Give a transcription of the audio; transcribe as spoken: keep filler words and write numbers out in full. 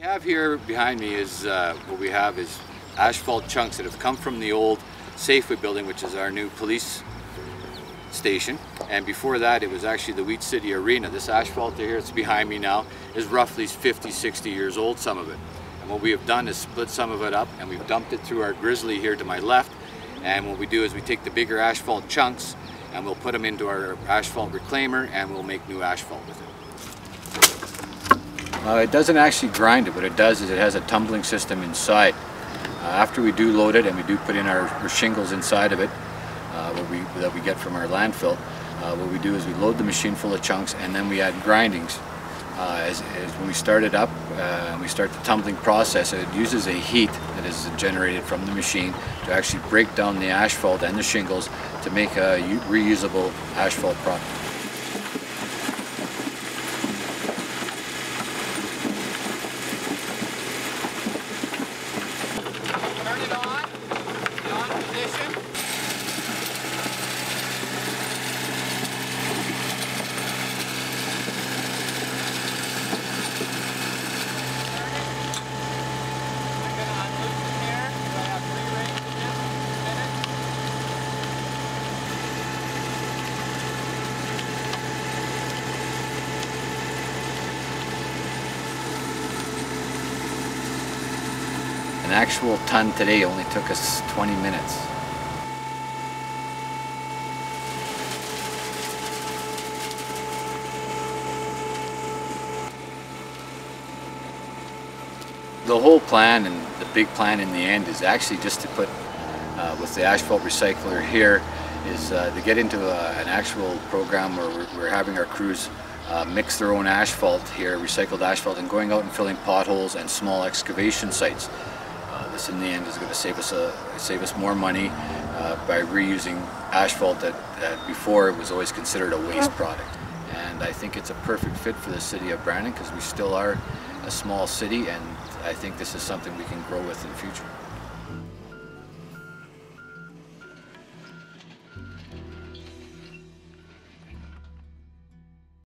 We have here behind me is uh, what we have is asphalt chunks that have come from the old Safeway building, which is our new police station, and before that it was actually the Wheat City Arena. This asphalt here that's behind me now is roughly fifty sixty years old, some of it, and what we have done is split some of it up and we've dumped it through our Grizzly here to my left. And what we do is we take the bigger asphalt chunks and we'll put them into our asphalt reclaimer and we'll make new asphalt with it. Uh, it doesn't actually grind it. What it does is it has a tumbling system inside. Uh, after we do load it and we do put in our, our shingles inside of it, Uh, what we, that we get from our landfill, uh, what we do is we load the machine full of chunks and then we add grindings. Uh, as, as when we start it up, uh, we start the tumbling process. It uses a heat that is generated from the machine to actually break down the asphalt and the shingles to make a reusable asphalt product. An actual ton today only took us twenty minutes. The whole plan, and the big plan in the end, is actually just to put uh, with the asphalt recycler here is uh, to get into a, an actual program where we're, we're having our crews Uh, mix their own asphalt here, recycled asphalt, and going out and filling potholes and small excavation sites. Uh, this in the end is going to save us a, save us more money uh, by reusing asphalt that, that before it was always considered a waste product. And I think it's a perfect fit for the City of Brandon because we still are a small city, and I think this is something we can grow with in the future.